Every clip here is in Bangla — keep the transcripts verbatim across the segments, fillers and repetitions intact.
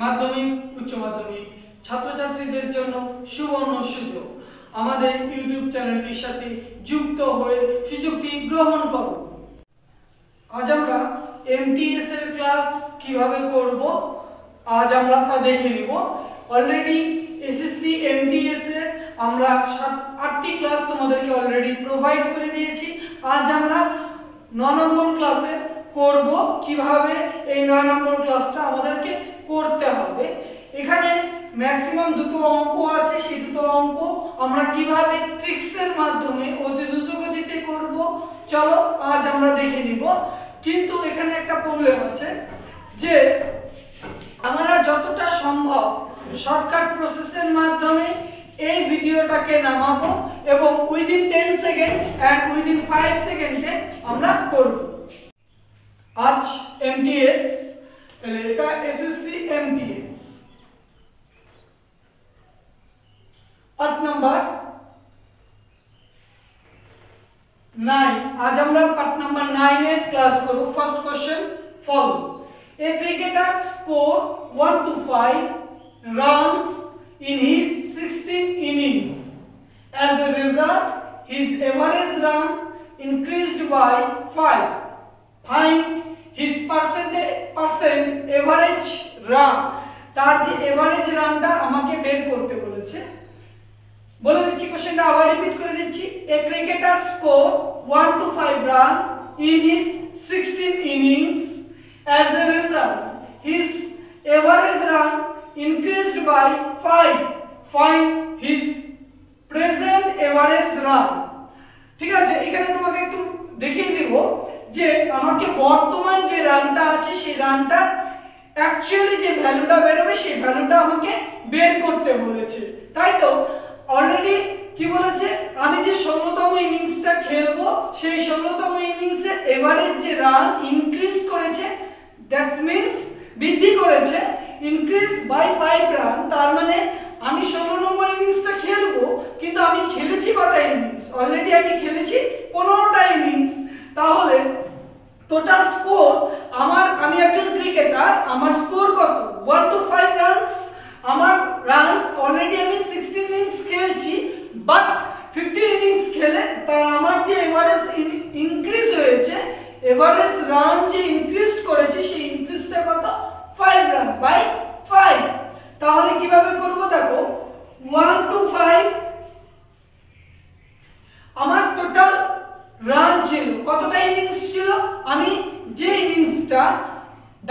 মাধ্যমিক উচ্চ মাধ্যমিক ছাত্রছাত্রীদের জন্য সুবর্ণ সুযোগ। আমাদের ইউটিউব চ্যানেলটির সাথে যুক্ত হয়ে সুযোগটি গ্রহণ করুন। আজ আমরা এমটিএস এর ক্লাস কিভাবে করব আজ আমরা তা দেখে নিব। অলরেডি এসএসসি এমটিএস এর আমরা আটটি ক্লাস তোমাদেরকে অলরেডি প্রোভাইড করে দিয়েছি। আজ আমরা নয় নম্বর ক্লাসে করব কিভাবে এই নয় নম্বর ক্লাসটা আমাদেরকে করতে হবে। এখানে ম্যাক্সিমাম দুটো অঙ্ক আছে, সেই দুটো অঙ্ক আমরা কিভাবে ট্রিক্সের মাধ্যমে অতি দ্রুত গতিতে করব চলো আজ আমরা দেখে নিব। কিন্তু এখানে একটা প্রবলেম আছে যে আমরা যতটা সম্ভব শর্টকাট প্রসেসের মাধ্যমে এই ভিডিওটাকে নামাবো এবং within ten second and within five সেকেন্ডে আমরা করব। আজ এমটিএস, তাহলে এটা এসএসসি এমটিএস আট নাম্বার নাইন। আজ আমরা পার্ট নাম্বার নাইন এর ক্লাস করব। First question follow a cricketer score one two five runs in his sixteen innings. As a result, his average run increased by five. Find his percent percent average run. তার যে average runটা আমাকে বের করতে বলেছে। বলে দিচ্ছি কোশ্চেনটা আবার রিপিট করে দিচ্ছি। A cricketer scored one to five run in his sixteen innings. As a result, his average run increased by five. Find his present average run. ঠিক আছে, এখানে তোমাকে একটু দেখিয়ে দেব যে আমাকে বর্তমান যে রানটা আছে সেই রানটার অ্যাকচুয়ালি যে ভ্যালুটা বেরোবে সেই ভ্যালুটা আমাকে বের করতে বলেছে। তাই তো অলরেডি কি বলেছে, আমি যে ষোলতম ইনিংসটা খেলবো সেই ষোলতম ইনিংসে এভারেজ যে রান ইনক্রিজ করেছে, দ্যাট মিনস বৃদ্ধি করেছে, ইনক্রিজ বাই ফাইভ রান। তার মানে আমি ষোলো নম্বর ইনিংসটা খেলবো, কিন্তু আমি খেলেছি কটা ইনিংস? অলরেডি আমি খেলেছি পনেরোটা ইনিংস। তাহলে টোটাল স্কোর আমার, আমি একজন ক্রিকেটার, আমার স্কোর কত? One two five runs. আমার রানস অলরেডি আমি সিক্সটিন ইনিংস খেলছি, বাট ফিফটিন ইনিংস খেলে তার আমার যে এভারেজ ইনক্রিজ হয়েছে, এভারেজ রান যে ইনক্রিজ করেছে সেই ইনক্রিজটা কত? five run by five. তাহলে কিভাবে করব দেখো, one to five আমার টোটাল রান ছিল, কতটা ইনিংস ছিল? আমি যে ইনিংসটা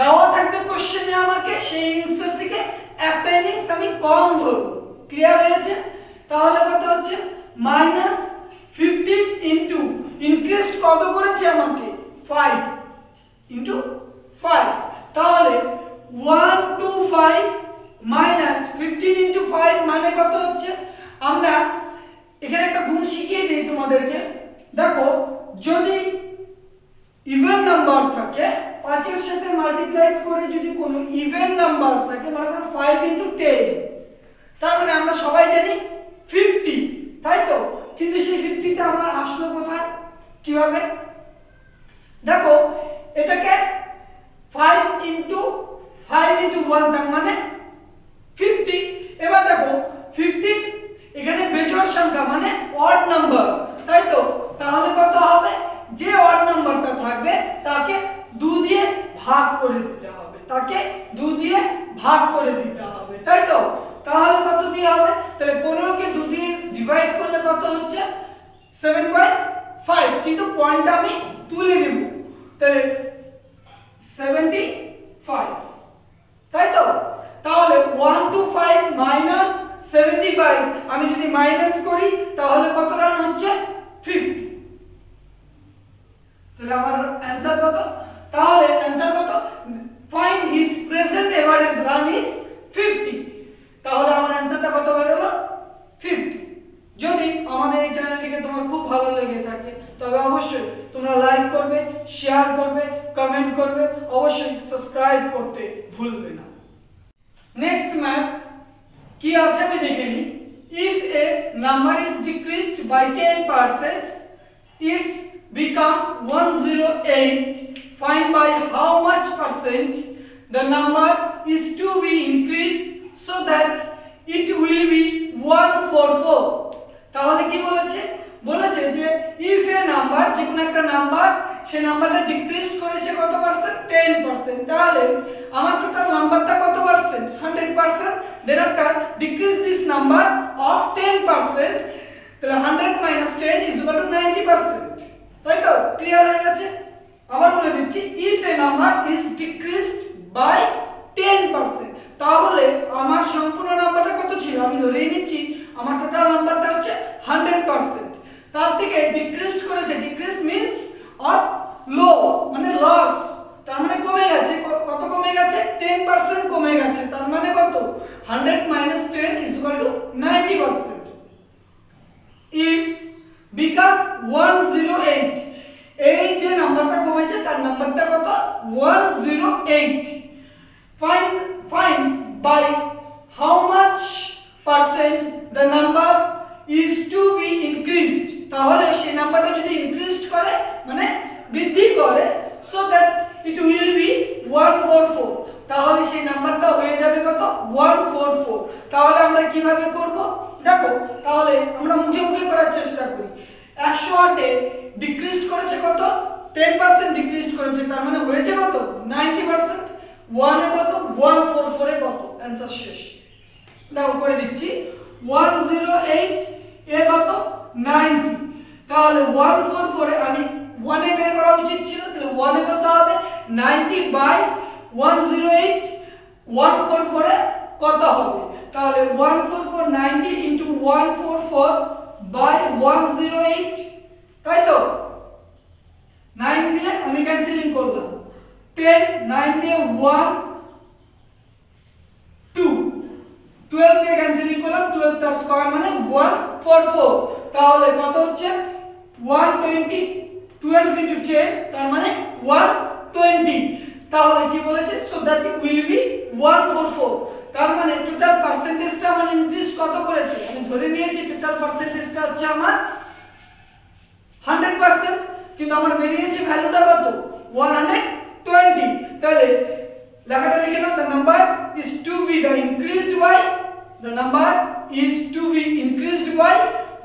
দেওয়া থাকবে কোশ্চেনে আমাকে সেই ইনিংসের থেকে একটা ইনিংস আমি কম ধরব। ক্লিয়ার হয়েছে? তাহলে কত হচ্ছে মাইনাস ফিফটিন ইন্টু ইনক্রিজ কত করেছে আমাকে? Five into five. তাহলে one to five minus fifteen into five মানে কত হচ্ছে? আমরা এখানে একটা গুণ শিখিয়ে দিই তোমাদেরকে। দেখো যদি ইভেন নাম্বার থাকে, পাঁচের সাথে মাল্টিপ্লাই করে যদি কোনো ইভেন নাম্বার থাকে, মানে ধরো ফাইভ ইন্টু টেন, তার মানে আমরা সবাই জানি ফিফটি, তাই তো? কিন্তু সেই ফিফটিটা আমার আসলো কোথায়, কিভাবে? দেখো এটাকে five into five into one তার মানে fifty। এবার দেখো fifty এখানে বেজোড় সংখ্যা মানে odd number, তাই তো? তাহলে কত হবে, যে odd নাম্বারটা থাকবে তাকে দুই দিয়ে ভাগ করে দিতে হবে, তাকে দুই দিয়ে ভাগ করে দিতে হবে, তাই তো? তাহলে কত দিয়ে হবে? তাহলে পনেরো কে দুই দিয়ে ডিভাইড করলে কত হচ্ছে? seven point five। কিন্তু পয়েন্টটা আমি তুলে নেব, তাহলে seventy-five, তাই তো? তাহলে one to five minus seventy-five আমি যদি মাইনাস করি তাহলে কত রান হচ্ছে? fifty। তাহলে আমার आंसर কত? তাহলে आंसर কত? find his present average run is fifty। তাহলে আমার आंसरটা কত বের হলো? fifty। যদি আমাদের এই চ্যানেলটিকে তোমার খুব ভালো লেগে থাকে তবে অবশ্যই তোমরা লাইক করবে, শেয়ার করবে, কমেন্ট করবে, অবশ্যই সাবস্ক্রাইব করতে ভুলবে না। নেক্সট ম্যাথ কি আছে আমি দেখে নিই। If a number is decreased by ten percent it's become one hundred eight, find by how much percent the number is to be increased so that it will be one for four. তাহলে কি বলেছে? বলেছে যে if a number, যে কোনো একটা নাম্বার, সেই নাম্বারটা ডিক্রিজড করেছে কত পার্সেন্ট? Ten percent. তাহলে আমার টোটাল নাম্বারটা কত percent? Hundred percent. Then after decrease this number of ten percent. তাহলে hundred minus ten is equal to ninety percent. তাই তো ক্লিয়ার হয়ে গেছে? আবার বলে দিচ্ছি, if a number is decreased by ten percent, তাহলে আমার সম্পূর্ণ নাম্বারটা কত ছিল? আমি ধরে নিচ্ছি আমার টোটাল নাম্বারটা হচ্ছে হান্ড্রেড পার্সেন্ট. তার থেকে ডিক্রিজড করেছে, ডিক্রিজ মিন্স অফ লো মানে লস, তার মানে কমে গেছে। কত কমে গেছে? টেন পার্সেন্ট কমে গেছে। তার মানে কত? Hundred minus ten is equal to ninety percent. It's become one zero eight. এই যে নাম্বারটা কমেছে তার নাম্বারটা কত? One zero eight. Find find by how much percent the number is to be increased. তাহলে সেই নাম্বারটা যদি ইনক্রিজড করে মানে বৃদ্ধি করে, so that it will be one four four, তাহলে সেই নাম্বারটা হয়ে যাবে কত? One four four. তাহলে আমরা কিভাবে করব দেখো, তাহলে আমরা মুখে মুখে করার চেষ্টা করি। একশো আট এ ডিক্রিজড করেছে কত? টেন পার্সেন্ট ডিক্রিজড করেছে, তার মানে হয়েছে কত? Ninety percent. ওয়ান এ কত? ওয়ান ফোর ফোর এ কত? आंसर শেষ। দাও করে দিচ্ছি, ওয়ান জিরো এইট এ কত? নাইনটি. তাহলে ওয়ান ফোর ফোর এ আমি ওয়ান এ বের করা উচিত ছিল, তাহলে ওয়ান এ কত হবে? Ninety by one zero eight. One four four এ কত হবে? তাহলে one four four ninety into one four four by one zero eight, তাই তো? নাইন দিয়ে আমি ক্যান্সেলিং করলাম, টেন, নাইন দিয়ে ওয়ান টু, টুয়েলভ দিয়ে ক্যান্সেলিং করলাম, টুয়েলভ তার স্কয়ার মানে ওয়ান ফোর ফোর. তাহলে কত হচ্ছে? One twenty. Twelve into ten তার মানে ওয়ান টোয়েন্টি. তাহলে কি বলেছে? So that it will B one four four. তার মানে টোটাল পার্সেন্টেজটা আমার ইনক্রিজ কত করেছে? আমি ধরে নিয়েছি টোটাল পার্সেন্টেজটা হচ্ছে আমার হান্ড্রেড পার্সেন্ট, কিন্তু আমার বেরিয়েছে ভ্যালুটা কত? One twenty. তাহলে লেখাটা লিখে নাও, the number is to be the increased by, the number is to be increased by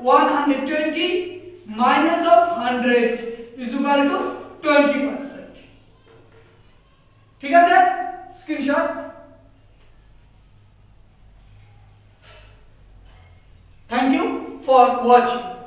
one twenty minus of hundred is equal to twenty percent. ঠিক আছে, screenshot. Thank you for watching.